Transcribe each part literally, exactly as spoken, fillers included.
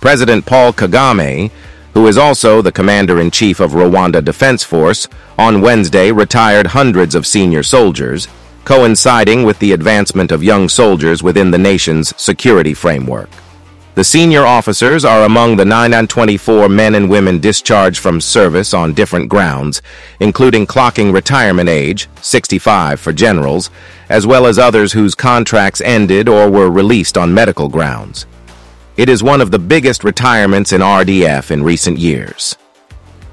President Paul Kagame, who is also the commander-in-chief of Rwanda Defence Force, on Wednesday retired hundreds of senior soldiers, coinciding with the advancement of young soldiers within the nation's security framework. The senior officers are among the nine hundred twenty-four men and women discharged from service on different grounds, including clocking retirement age, sixty-five for generals, as well as others whose contracts ended or were released on medical grounds. It is one of the biggest retirements in R D F in recent years.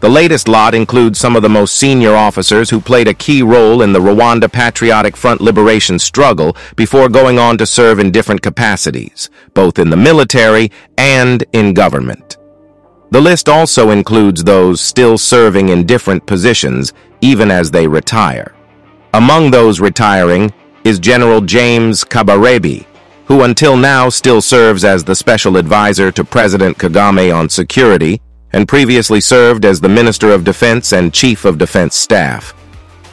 The latest lot includes some of the most senior officers who played a key role in the Rwanda Patriotic Front liberation struggle before going on to serve in different capacities, both in the military and in government. The list also includes those still serving in different positions, even as they retire. Among those retiring is General James Kabarebe, who until now still serves as the special advisor to President Kagame on security and previously served as the Minister of Defense and Chief of Defense Staff.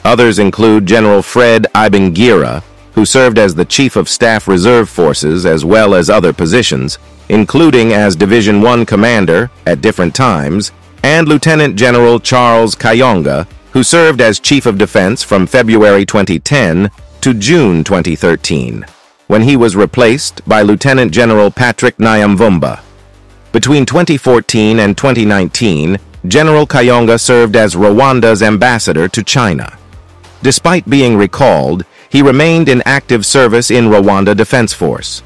Others include General Fred Ibingira, who served as the Chief of Staff Reserve Forces as well as other positions, including as Division one Commander at different times, and Lieutenant General Charles Kayonga, who served as Chief of Defense from February twenty ten to June twenty thirteen. When he was replaced by Lieutenant General Patrick Nyamvumba. Between twenty fourteen and twenty nineteen, General Kayonga served as Rwanda's ambassador to China. Despite being recalled, he remained in active service in Rwanda Defense Force.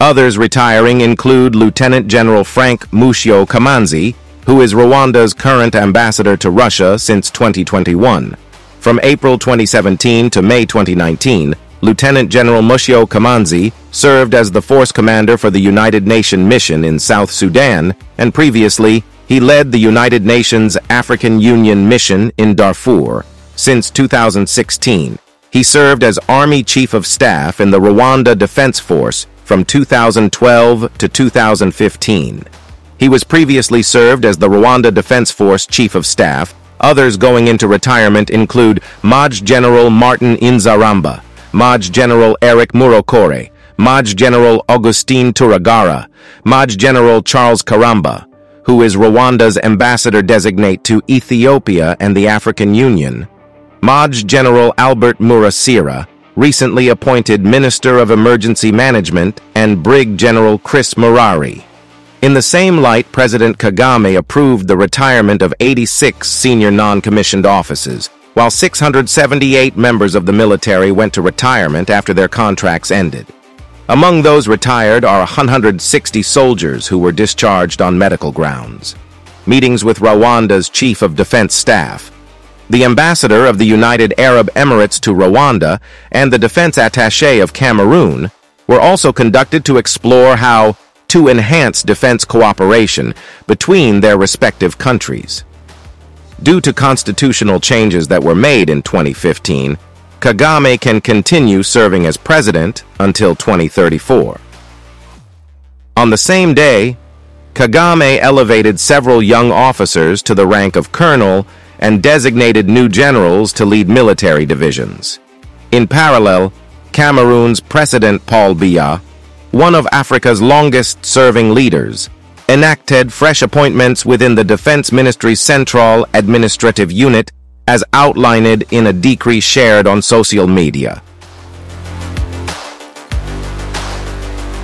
Others retiring include Lieutenant General Frank Mushyo Kamanzi, who is Rwanda's current ambassador to Russia since twenty twenty-one. From April twenty seventeen to May twenty nineteen, Lieutenant General Mushyo Kamanzi served as the force commander for the United Nations mission in South Sudan, and previously, he led the United Nations African Union mission in Darfur. Since two thousand sixteen, he served as Army Chief of Staff in the Rwanda Defense Force from two thousand twelve to two thousand fifteen. He was previously served as the Rwanda Defense Force Chief of Staff. Others going into retirement include Maj General Martin Inzaramba, Maj General Eric Murokore, Maj General Augustine Turagara, Maj General Charles Karamba, who is Rwanda's ambassador-designate to Ethiopia and the African Union, Maj General Albert Murasira, recently appointed Minister of Emergency Management, and Brig General Chris Murari. In the same light, President Kagame approved the retirement of eighty-six senior non-commissioned officers, while six hundred seventy-eight members of the military went to retirement after their contracts ended. Among those retired are one hundred sixty soldiers who were discharged on medical grounds. Meetings with Rwanda's Chief of Defense Staff, the Ambassador of the United Arab Emirates to Rwanda, and the Defense Attaché of Cameroon were also conducted to explore how to enhance defense cooperation between their respective countries. Due to constitutional changes that were made in twenty fifteen, Kagame can continue serving as president until twenty thirty-four. On the same day, Kagame elevated several young officers to the rank of colonel and designated new generals to lead military divisions. In parallel, Cameroon's President Paul Biya, one of Africa's longest-serving leaders, enacted fresh appointments within the Defense Ministry's Central Administrative Unit as outlined in a decree shared on social media.